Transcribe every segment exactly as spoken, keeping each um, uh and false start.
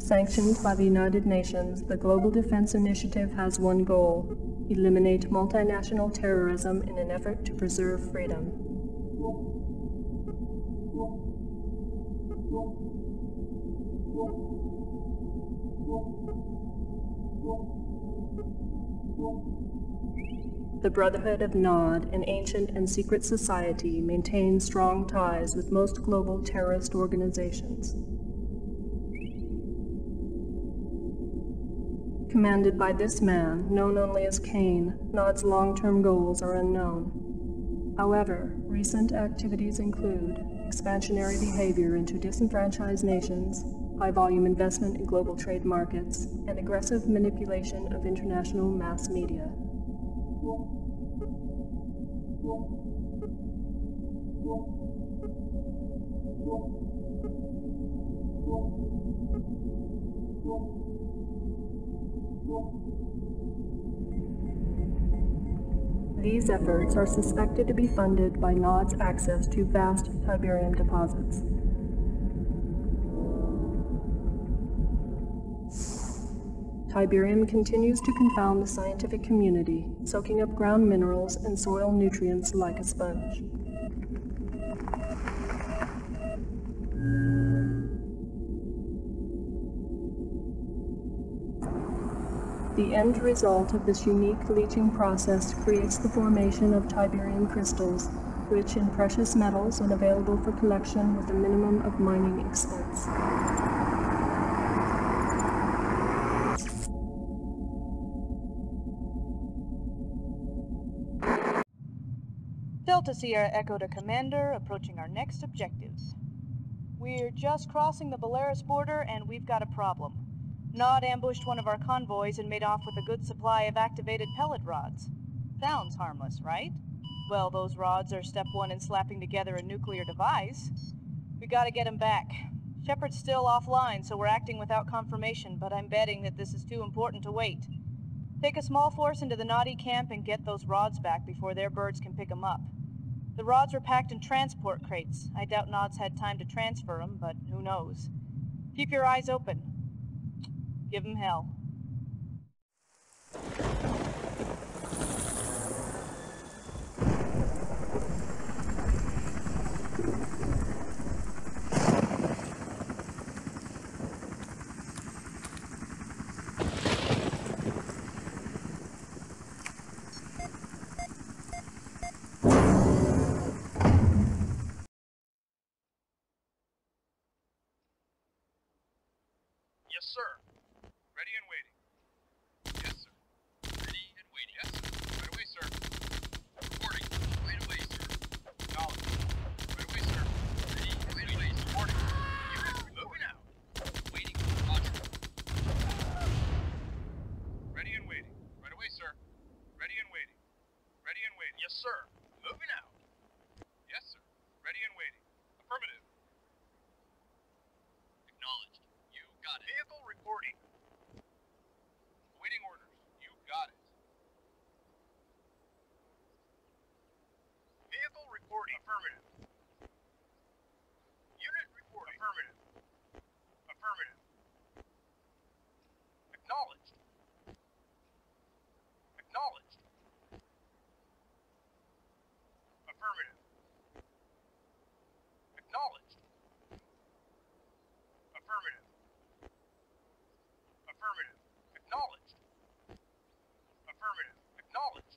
Sanctioned by the United Nations, the Global Defense Initiative has one goal: eliminate multinational terrorism in an effort to preserve freedom. The Brotherhood of Nod, an ancient and secret society, maintains strong ties with most global terrorist organizations. Commanded by this man, known only as Kane, Nod's long-term goals are unknown. However, recent activities include expansionary behavior into disenfranchised nations, high-volume investment in global trade markets, and aggressive manipulation of international mass media. These efforts are suspected to be funded by Nod's access to vast Tiberium deposits. Tiberium continues to confound the scientific community, soaking up ground minerals and soil nutrients like a sponge. The end result of this unique leaching process creates the formation of Tiberium crystals, rich in precious metals and available for collection with a minimum of mining expense. Delta Sierra Echo to Commander, approaching our next objectives. We're just crossing the Bolaris border and we've got a problem. Nod ambushed one of our convoys and made off with a good supply of activated pellet rods. Sounds harmless, right? Well, those rods are step one in slapping together a nuclear device. We gotta get him back. Sheppard's still offline, so we're acting without confirmation, but I'm betting that this is too important to wait. Take a small force into the Noddy camp and get those rods back before their birds can pick them up. The rods were packed in transport crates. I doubt Nod's had time to transfer them, but who knows. Keep your eyes open. Give them hell. Yes, sir. Ready and waiting. Yes, sir. Ready and waiting. Yes, sir. Right away, sir. Reporting. Right away, sir. Knowledge. Right away, sir. Ready and right away, sir. Reporting. Unit moving out. Waiting. Roger. Ready and waiting. Right away, sir. Ready and waiting. Ready and waiting. Yes, sir. Moving out. Yes, sir. Ready and waiting. Affirmative. Acknowledged. You got it. Vehicle reporting. Waiting orders. You got it. Vehicle reporting. Affirmative. Unit reporting. Affirmative. Affirmative. Acknowledged. Acknowledged. Affirmative. Acknowledged. Affirmative. Affirmative. Acknowledged. Affirmative. Acknowledged.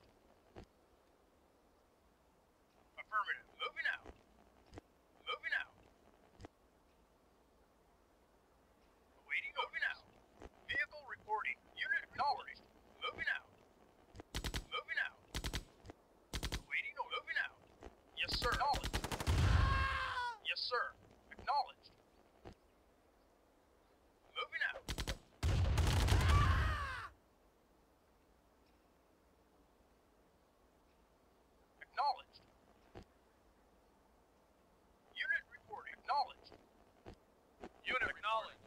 Affirmative. Moving out. Moving out. Awaiting moving out. Vehicle reporting. Unit acknowledged. Moving out. Moving out. Awaiting moving out. Yes, sir. Acknowledged. Yes, sir. Acknowledged. Moving out. Acknowledged. Unit reporting. Acknowledged. Unit acknowledged.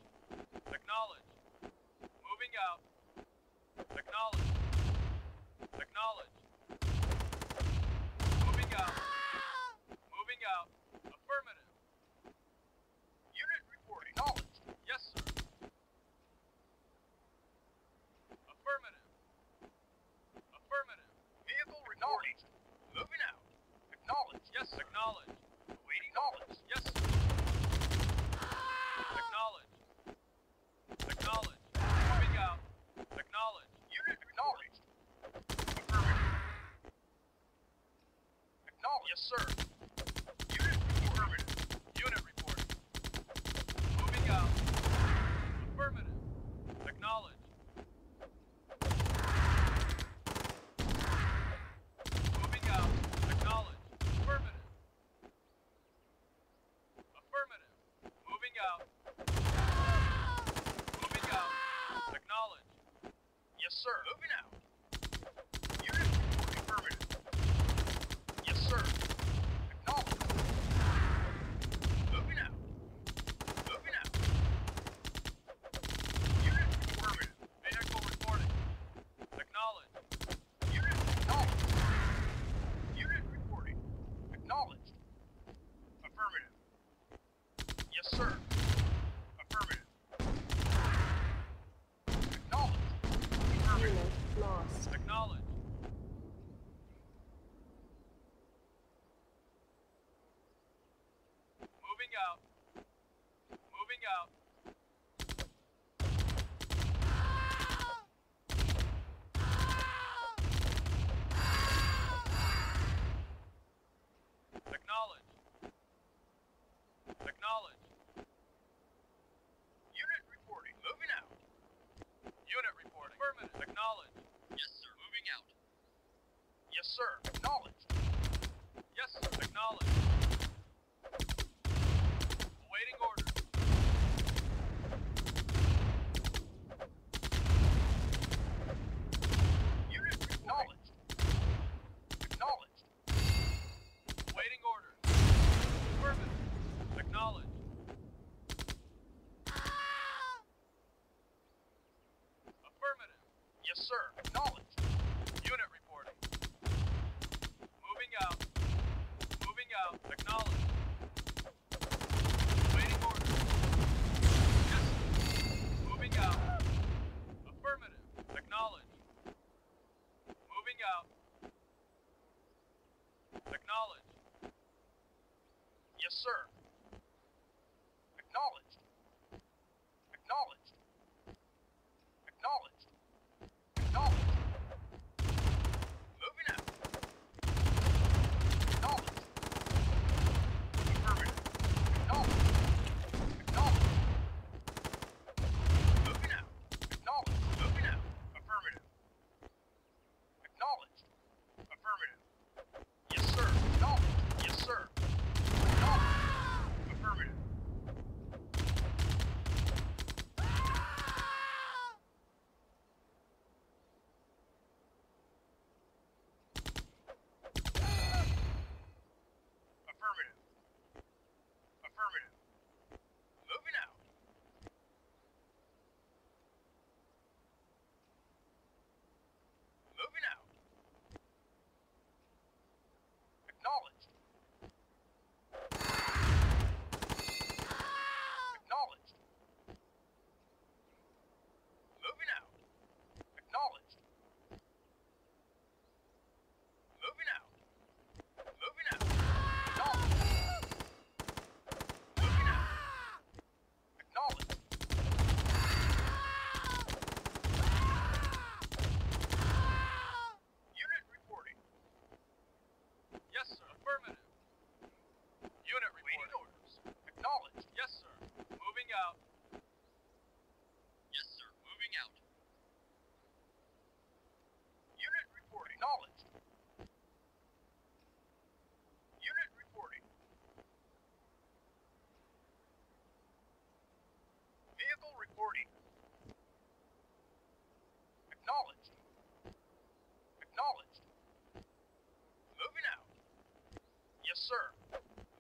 Acknowledged. Moving out. Acknowledged. Acknowledged. Moving out. Moving out. Affirmative. Unit reporting. Acknowledged. Yes, sir. Yes, sir. Unit reporting. Unit reporting. Moving out. Affirmative. Acknowledge. Moving out. Acknowledge. Affirmative. Affirmative. Moving out. Moving out. Acknowledge. Yes, sir. Moving out. Unit reporting. Affirmative. Yes, sir. Out. Moving out. Acknowledge. Acknowledge. Unit reporting. Moving out. Unit reporting. Affirmative. Acknowledge. Yes, sir. Moving out. Yes, sir. Acknowledge. Yes, sir. Acknowledge. Waiting order. Unit acknowledged. Acknowledged. Waiting order. Affirmative. Acknowledged. Affirmative. Yes, sir. Acknowledged. Unit reporting. Moving out. Moving out. Acknowledged. Out. Affirmative. Acknowledge. Moving out. Acknowledge. Yes, sir. Acknowledged. Acknowledged. Acknowledged. Acknowledged. Moving out. Acknowledged. Affirmative. Acknowledged. Acknowledged. Acknowledged. Moving out. Acknowledged. Moving out. Moving out. Acknowledged. Moving out. Acknowledged. Out. Yes, sir. Moving out. Unit reporting. Acknowledged. Unit reporting. Vehicle reporting. Acknowledged. Acknowledged. Moving out. Yes, sir.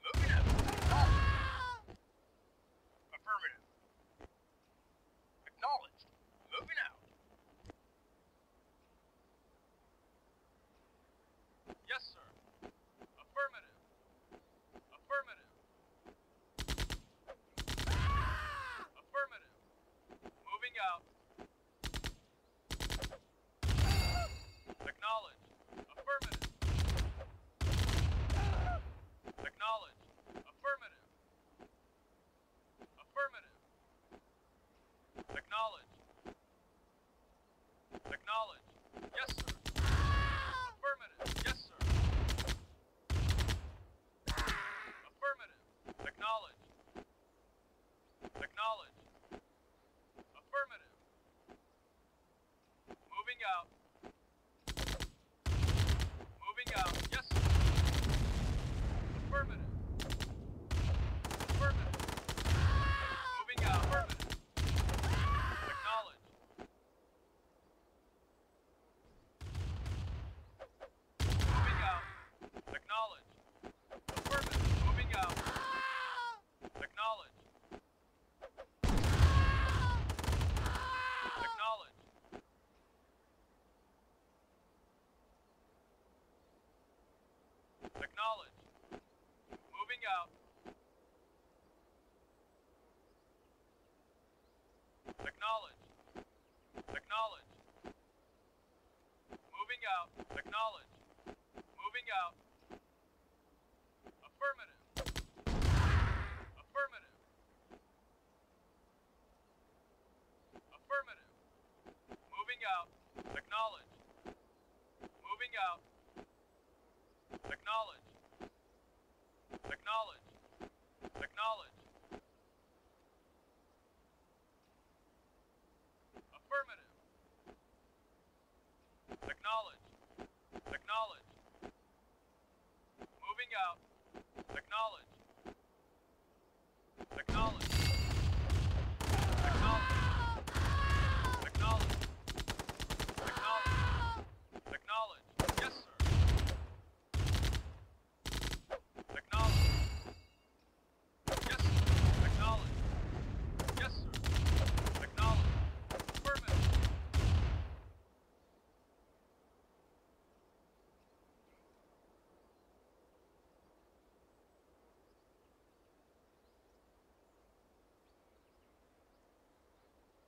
Moving out. Acknowledged. Affirmative. Acknowledged. Moving out. Yes, sir. Affirmative. Affirmative. Affirmative. Moving out. Acknowledged. Affirmative. Acknowledge. Moving out. Acknowledge. Acknowledge. Moving out. Acknowledge. Moving out. Affirmative. Affirmative. Affirmative. Moving out. Acknowledge. Moving out. Acknowledge. Acknowledge. Acknowledge. Affirmative. Acknowledge. Acknowledge. Moving out. Acknowledge. Acknowledge. Acknowledge. Acknowledge. Acknowledge. Acknowledge. Yes, sir.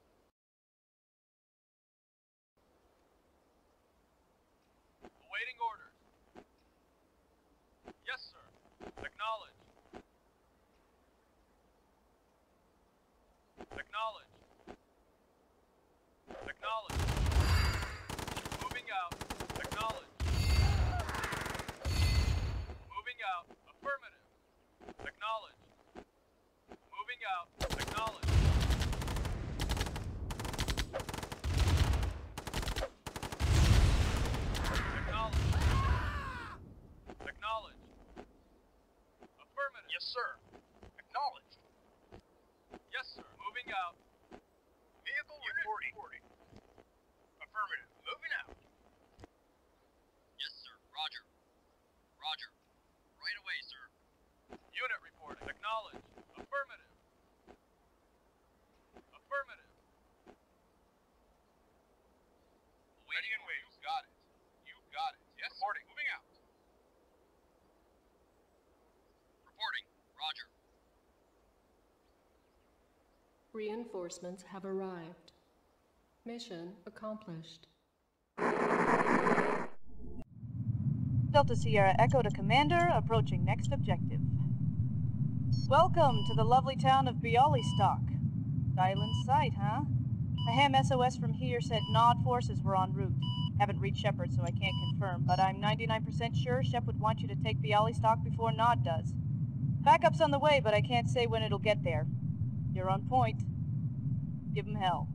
Acknowledge. Yes, sir. Acknowledge. Yes, sir. Acknowledge. Affirmative. Awaiting orders. Yes, sir. Acknowledge. Acknowledge. Acknowledge. Moving out. Acknowledge. Moving out. Affirmative. Acknowledge. Moving out. Acknowledge. Acknowledge. Acknowledge. Affirmative. Yes, sir. Acknowledged. Yes, sir. Moving out. Vehicle reporting. reporting. Affirmative. Moving out. Yes, sir. Roger. Roger. Right away, sir. Unit reporting. Acknowledged. Affirmative. Affirmative. Ready and waiting. You got it. You got it. Yes. Reporting. Moving out. Reporting. Roger. Reinforcements have arrived. Mission accomplished. Delta Sierra Echo to Commander, approaching next objective. Welcome to the lovely town of Bialystok. Dial in sight, huh? A ham S O S from here said Nod forces were en route. Haven't reached Sheppard, so I can't confirm, but I'm ninety-nine percent sure Shep would want you to take Bialystok before Nod does. Backup's on the way, but I can't say when it'll get there. You're on point. Give him hell.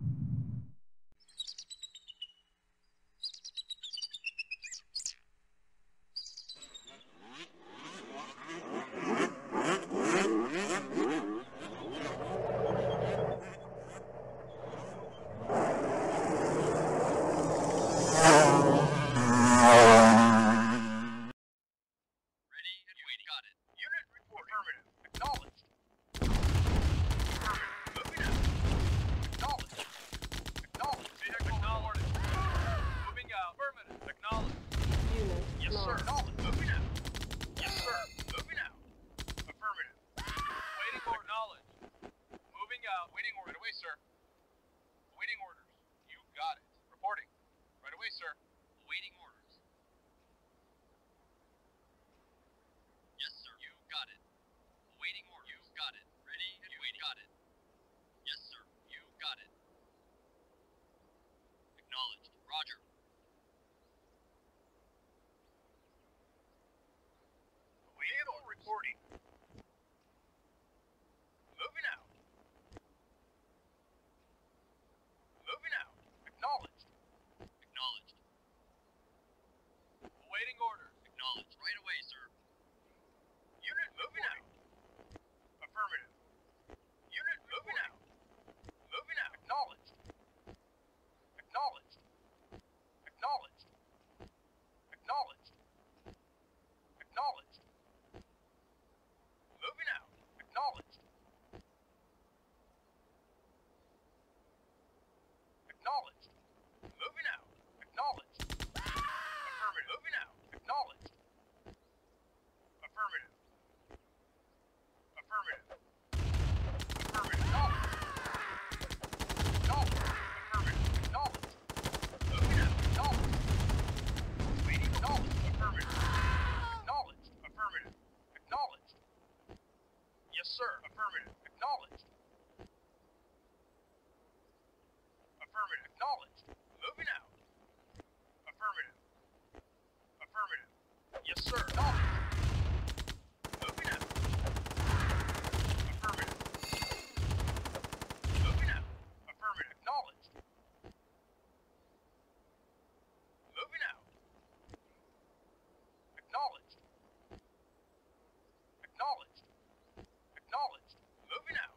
Roger. Yes, sir. Affirmative. Acknowledged. Affirmative. Acknowledged. Moving out. Affirmative. Affirmative. Yes, sir. Acknowledged. Moving out. Affirmative. Moving out. Affirmative. Acknowledged. Moving out. Acknowledged. Acknowledged. Acknowledged. Moving out.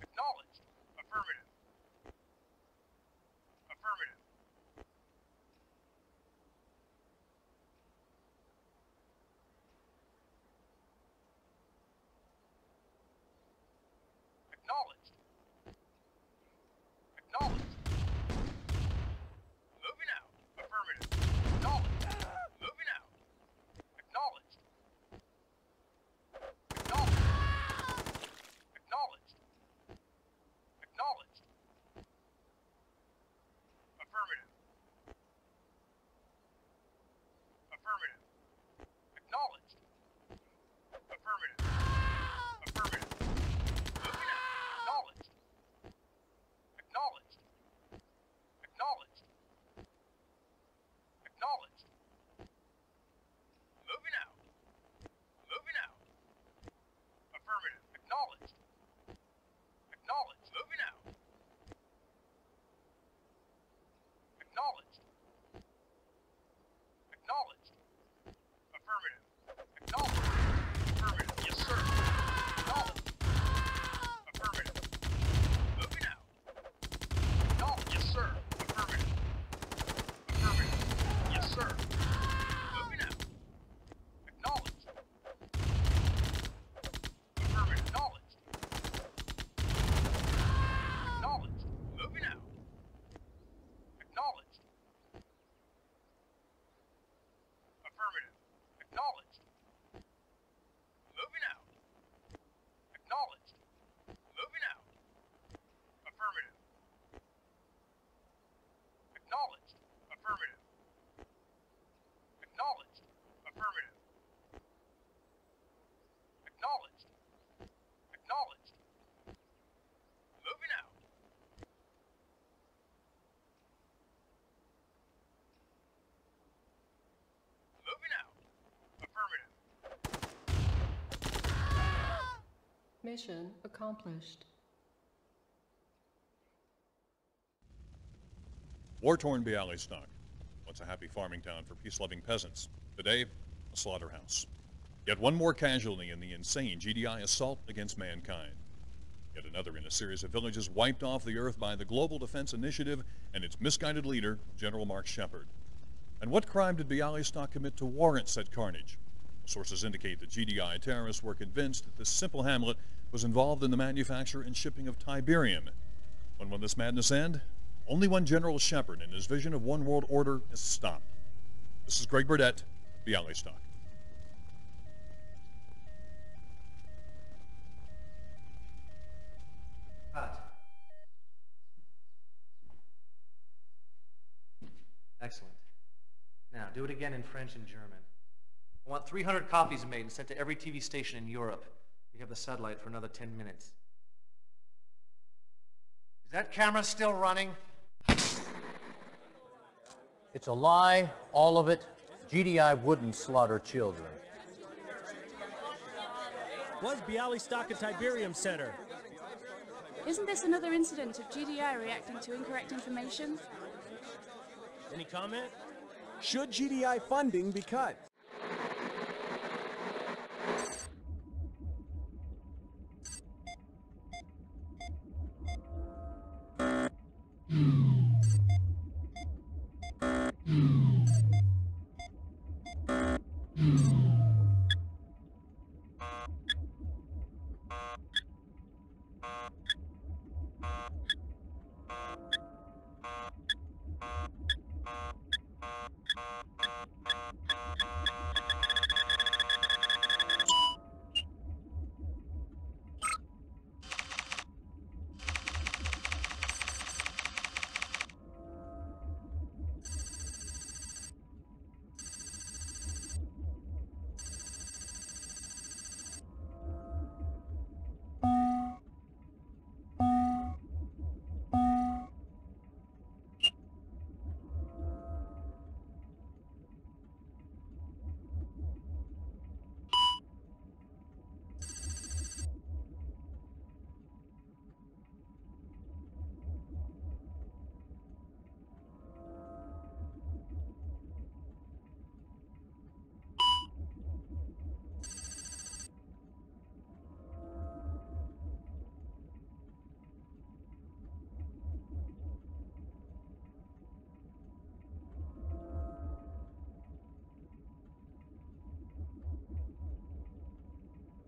Acknowledged. Affirmative. Affirmative. Acknowledged. Acknowledged. Moving out. Affirmative. Acknowledged. Moving out. Acknowledged. Acknowledged. Acknowledged. Affirmative. Affirmative. Acknowledged. Affirmative. Affirmative. Moving out. Acknowledged. Acknowledged. Acknowledged. Acknowledged. Moving out. Moving out. Affirmative. Acknowledged. Acknowledged. Moving out. Acknowledged. Acknowledged. Affirmative. Acknowledged. Affirmative. Yes, sir. Acknowledged. Affirmative. Moving out. Acknowledged. Yes, sir. Affirmative. Affirmative. Yes, sir. Moving out. Acknowledged. Affirmative. Acknowledged. Acknowledged. Moving out. Acknowledged. Affirmative. Acknowledged. Moving out. Acknowledged. Moving out. Affirmative. Acknowledged. Affirmative. Acknowledged. Affirmative. Acknowledged. Acknowledged. Moving out. Moving out. Affirmative. Mission accomplished. War-torn Bialystok, once a happy farming town for peace-loving peasants. Today, a slaughterhouse. Yet one more casualty in the insane G D I assault against mankind. Yet another in a series of villages wiped off the earth by the Global Defense Initiative and its misguided leader, General Mark Sheppard. And what crime did Bialystok commit to warrant such carnage? Sources indicate that G D I terrorists were convinced that this simple hamlet was involved in the manufacture and shipping of Tiberium. When will this madness end? Only when General Sheppard and his vision of one world order is stopped. This is Greg Burdett, Bialystok. Hot. Excellent. Now, do it again in French and German. I want three hundred copies made and sent to every T V station in Europe. We have the satellite for another ten minutes. Is that camera still running? It's a lie, all of it. G D I wouldn't slaughter children. Was Bialystok a Tiberium center? Isn't this another incident of G D I reacting to incorrect information? Any comment? Should G D I funding be cut?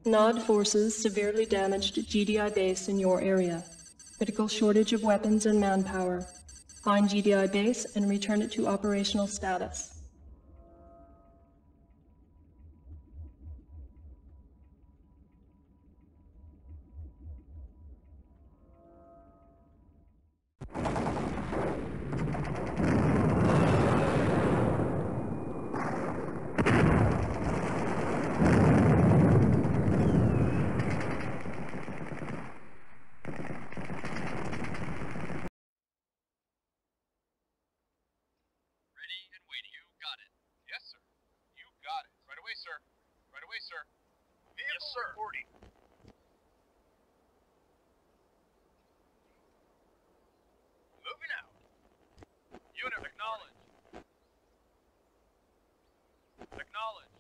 Nod forces severely damaged G D I base in your area. Critical shortage of weapons and manpower. Find G D I base and return it to operational status. Ready and waiting. Moving out. Unit reporting. Moving out. Acknowledge.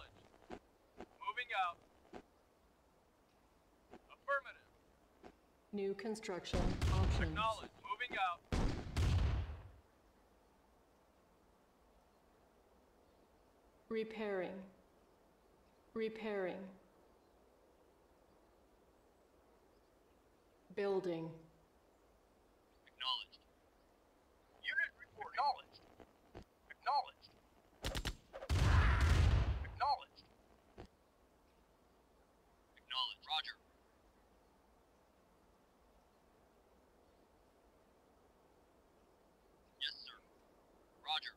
Acknowledge. Moving out. Affirmative. New construction options. Acknowledge. Moving out. Repairing. Repairing. Building. Acknowledged. Unit report. Acknowledged. Acknowledged. Acknowledged. Acknowledged. Roger. Yes, sir. Roger.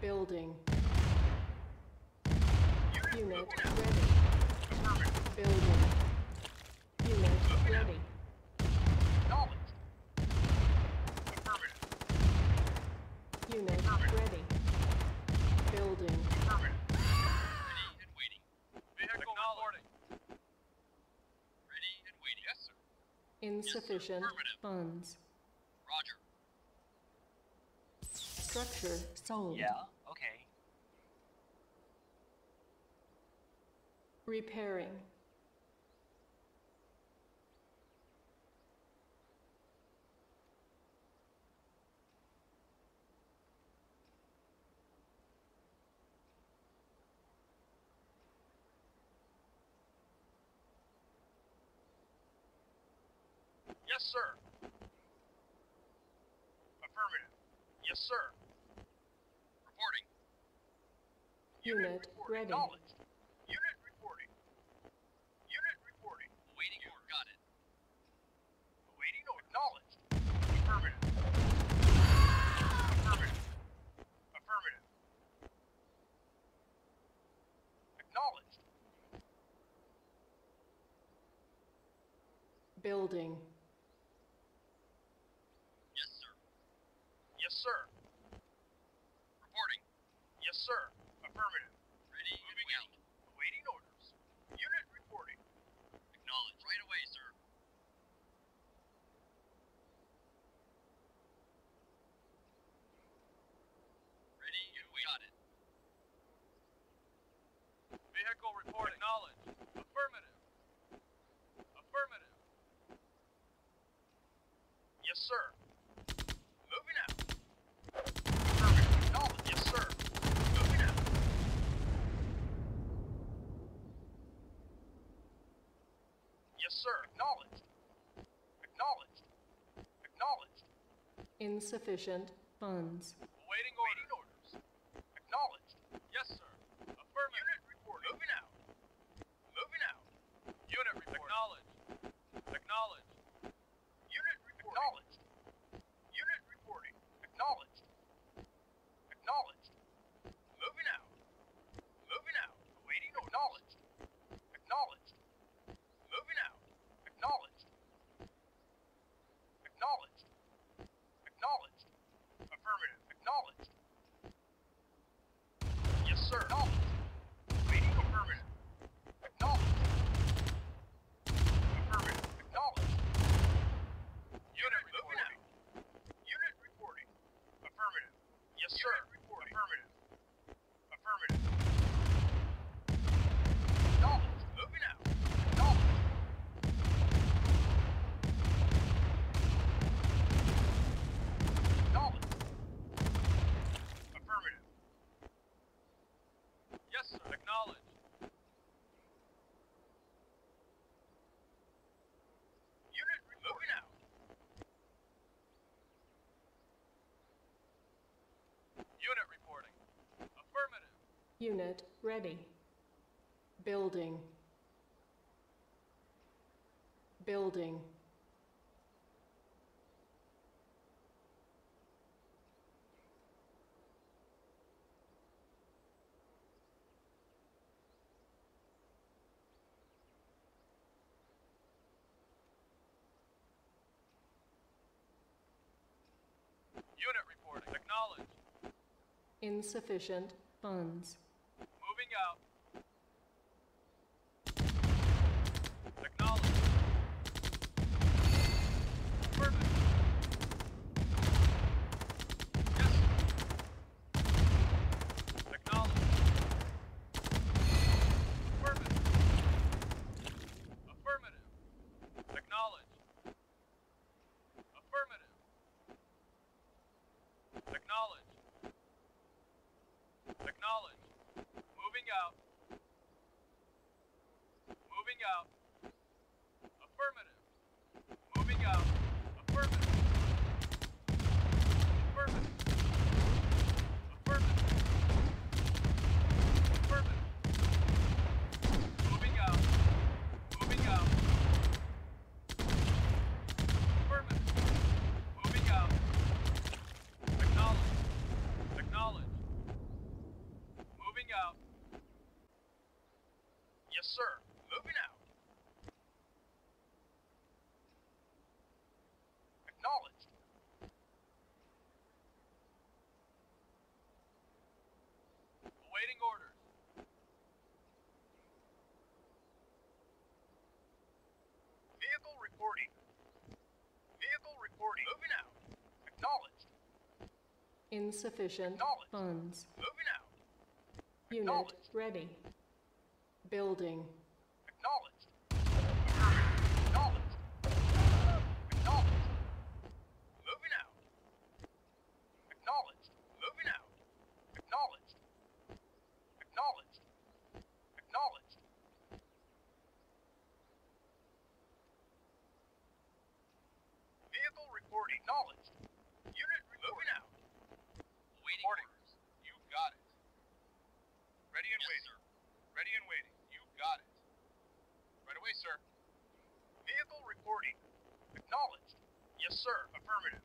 Building. Unit, Unit ready. Building. Unit ready. Knowledge. Affirmative. Unit Affirmative. ready. Building. Affirmative. Ready and waiting. Vehicle reporting. Ready and waiting. Yes, sir. Insufficient yes, sir. funds. Roger. Structure sold. Yeah, okay. Repairing. Yes, sir. Affirmative. Yes, sir. Unit, Unit ready. Acknowledged. Unit reporting. Unit reporting. Awaiting order. Got it. Awaiting order. Acknowledged. Affirmative. Affirmative. Affirmative. Acknowledged. Building. Yes, sir. Yes, sir. Reporting. Yes, sir. Affirmative. Ready Moving and out. Awaiting orders. Unit reporting. Acknowledged. Right away, sir. Ready and waiting. Got it. Vehicle report. Acknowledged. Affirmative. Affirmative. Yes, sir. Moving out. Affirmative. Acknowledged. Yes, sir. Moving out. Yes, sir. Acknowledged. Acknowledged. Acknowledged. Insufficient funds. Awaiting orders. Waiting orders. Acknowledged. Yes, sir. Affirmative. Unit report. Moving out. Moving out. Unit report. Acknowledged. Acknowledged. Acknowledged. Unit reporting. Acknowledged. Acknowledged. Moving out. Moving out. Awaiting orders. Acknowledged. Acknowledged. Moving out. Acknowledged. Acknowledged. Acknowledged. Affirmative. Acknowledged. Yes, sir. Acknowledged. Awaiting affirmative. Acknowledged. Affirmative. Acknowledged. Unit moving out. Unit reporting. Affirmative. Yes, sir. Unit reporting. Affirmative. Affirmative. Acknowledged. Moving out. Acknowledged. Acknowledged. Affirmative. Yes, sir. Acknowledged. Unit reporting. Affirmative. Unit ready. Building. Building. Unit reporting. Acknowledged. Insufficient funds. Moving out. Acknowledged. Affirmative. Yes. Acknowledged. Affirmative. Affirmative. Acknowledged. Affirmative. Acknowledged. Acknowledged. Moving out. Moving out. Affirmative. Moving out. Affirmative. Affirmative. Affirmative. Affirmative. Moving out. Moving out. Affirmative. Moving out. Acknowledged. Acknowledged. Moving out. Yes, sir. Moving out. Acknowledged. Awaiting orders. Vehicle reporting. Vehicle reporting. Moving out. Acknowledged. Insufficient Acknowledged. Funds. Moving out. Unit ready. Building. Acknowledged. Acknowledged. Acknowledged. Moving out. Acknowledged. Moving out. Acknowledged. Acknowledged. Acknowledged. Vehicle report acknowledged. Unit moving out. Waiting orders. You got it. Ready and yes, waiting. Sir. Ready and waiting. You got it. Right away, sir. Vehicle reporting. Acknowledged. Yes, sir. Affirmative.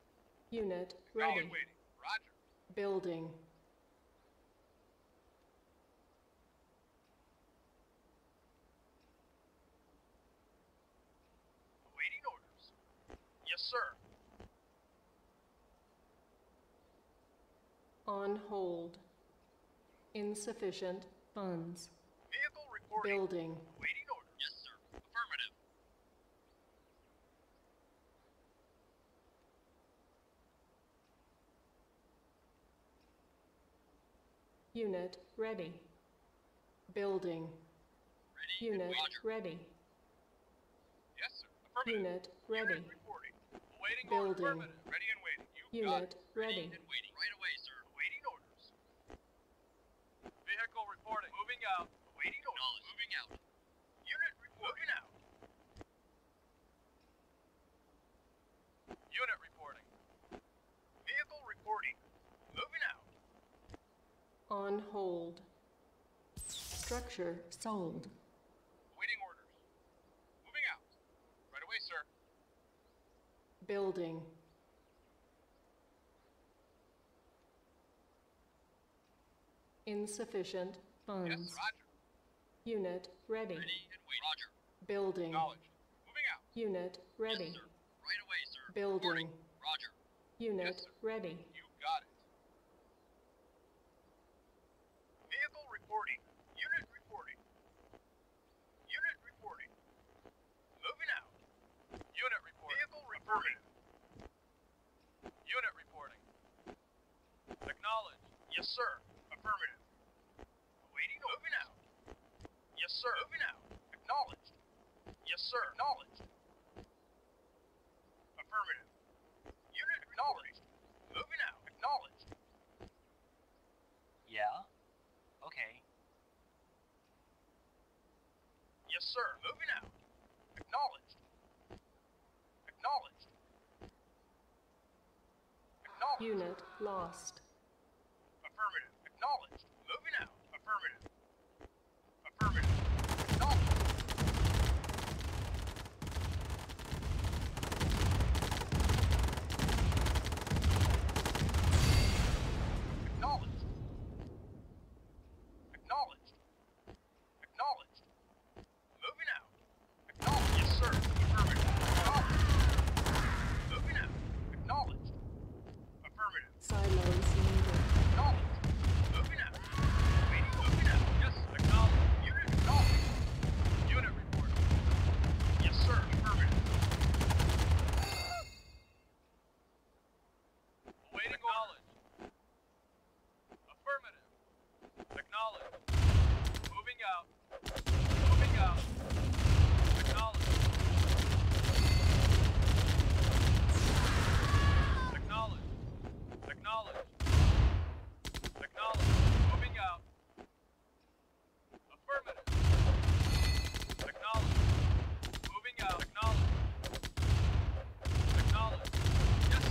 Unit ready. Ready and waiting. Roger. Building. Awaiting orders. Yes, sir. On hold. Insufficient funds. Vehicle reporting. Building. Waiting order. Yes, sir. Affirmative. Unit ready. Building. Ready. Unit ready. Yes, sir. Affirmative. Unit ready. Unit reporting. Building. Ready and waiting. You Unit ready. Ready. And waiting. Right away, sir. Awaiting orders. Vehicle reporting. Moving out. Awaiting orders. Moving out. Unit reporting. Moving out. Unit reporting. Vehicle reporting. Moving out. On hold. Structure sold. Awaiting orders. Moving out. Right away, sir. Building. Insufficient funds. Yes, roger. Unit ready. Ready and waiting. Roger. Building. Acknowledged. Moving out. Unit ready. Yes, sir. Right away, sir. Building. Morning. Roger. Unit yes, sir. Ready. You got it. Vehicle reporting. Unit reporting. Unit reporting. Moving out. Unit reporting. Vehicle reporting. Unit reporting. Acknowledged. Yes, sir. Affirmative. Awaiting orders. Moving out. Yes, sir. Moving out. Acknowledged. Yes, sir. Acknowledged. Affirmative. Unit acknowledged. Moving out. Acknowledged. Yeah. Okay. Yes, sir. Moving out. Acknowledged. Acknowledged. Acknowledged. Unit lost. Affirmative. Acknowledged. Moving out. Affirmative. Affirmative. Acknowledged. Acknowledged. Acknowledged. Acknowledged. Moving out. Acknowledged. Yes, sir. Affirmative. Acknowledged. Moving out. Acknowledged. Affirmative. Silence needed. Acknowledged. Moving out. Waiting. Moving out. Yes, acknowledged. Unit acknowledged. Unit report. Yes, sir. Affirmative. Waiting. Acknowledged. Affirmative. Acknowledged. Moving out. Moving out. Acknowledged. Acknowledged. Acknowledged. Acknowledged. Moving out. Affirmative. Acknowledged. Moving out. Acknowledged. Acknowledged. Yes,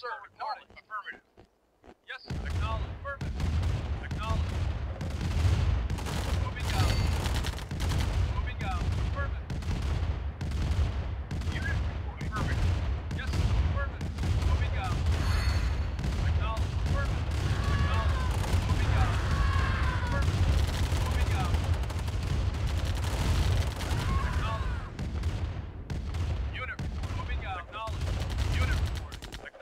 sir. Acknowledged. Affirmative. Acknowledged. Unit acknowledged. Moving out.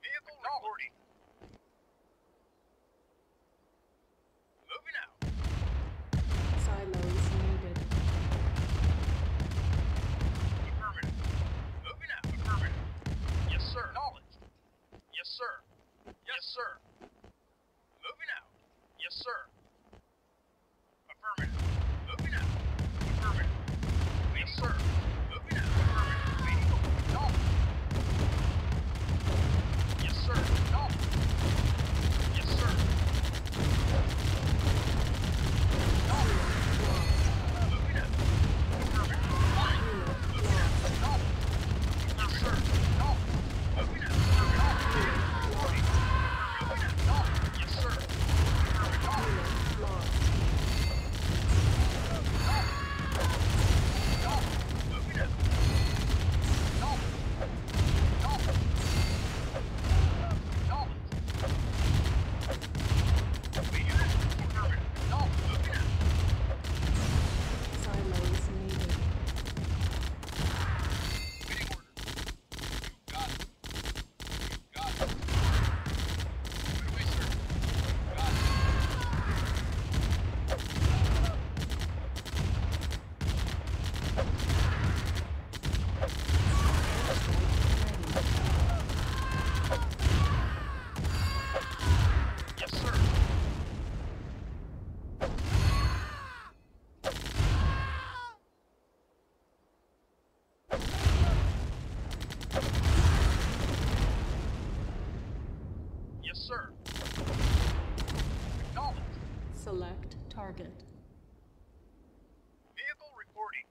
Vehicle reporting. Affirmative. Yes, sir. Moving out. Yes, sir. Acknowledged. Moving out. Acknowledged. Acknowledged. Affirmative. Silence. Moving sir. Acknowledged. Select target. Vehicle reporting.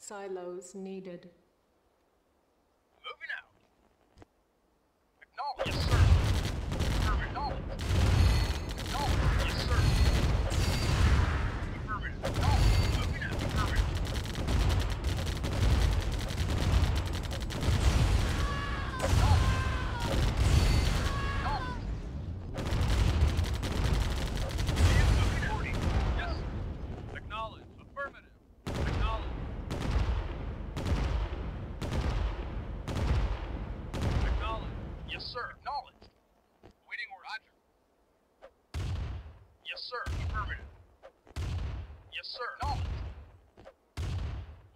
Silos needed. Moving out. Acknowledge, yes, sir. Affirmative. Acknowledge. Acknowledge, yes, sir. Affirmative. Acknowledge. Moving out. Affirmative. Acknowledge. Acknowledge. Moving out. Yes, sir. Acknowledge. Affirmative. Yes, sir. Acknowledged. Waiting or Roger. Yes, sir. Affirmative. Yes, sir. Acknowledged.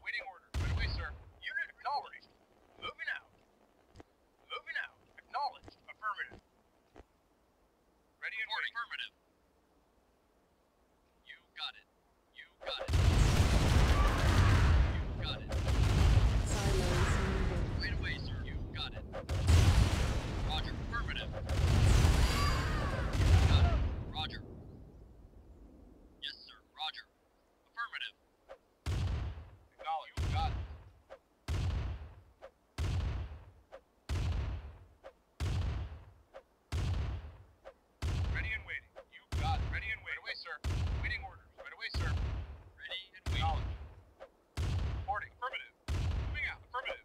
Waiting order. Right away, sir. Unit acknowledged. Moving out. Moving out. Acknowledged. Affirmative. Ready and ready. Affirmative. You got it. You got it. You got it. Silence. Right away, sir. You got it. Roger, affirmative. Got it. Roger. Yes, sir. Roger. Affirmative. Acknowledge. You got it. Ready and waiting. You got it. Ready and waiting. Right away, sir. Waiting orders. Right away, sir. Ready and waiting. Acknowledge. Reporting. Affirmative. Moving out. Affirmative.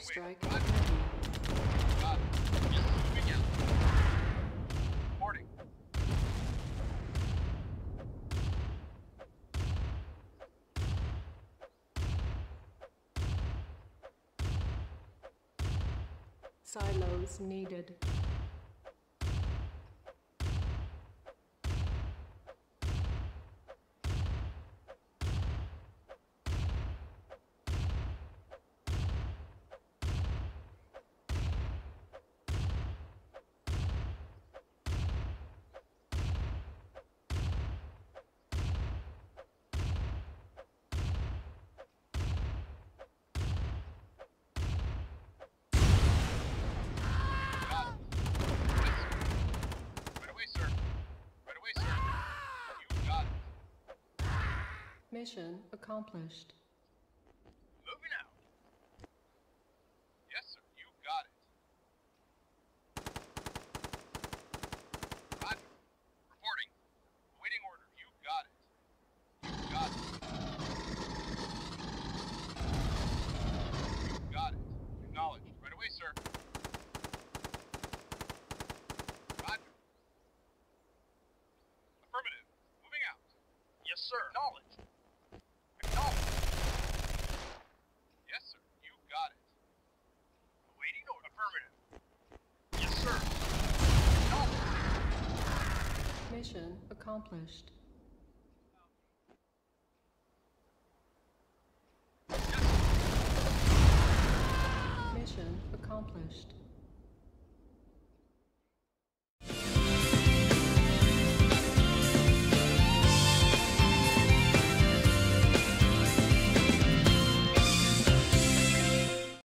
Strike. Got it. Yes, moving out. Reporting. Silos needed. Mission accomplished. Moving out. Yes, sir. You got it. Roger. Reporting. Awaiting order. You got it. You got it. You got it. Acknowledged. Right away, sir. Roger. Affirmative. Moving out. Yes, sir. Acknowledged. Mission accomplished. Mission accomplished.